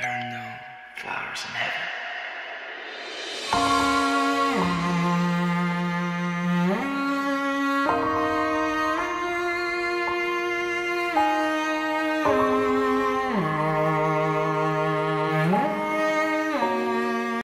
There are no flowers in heaven.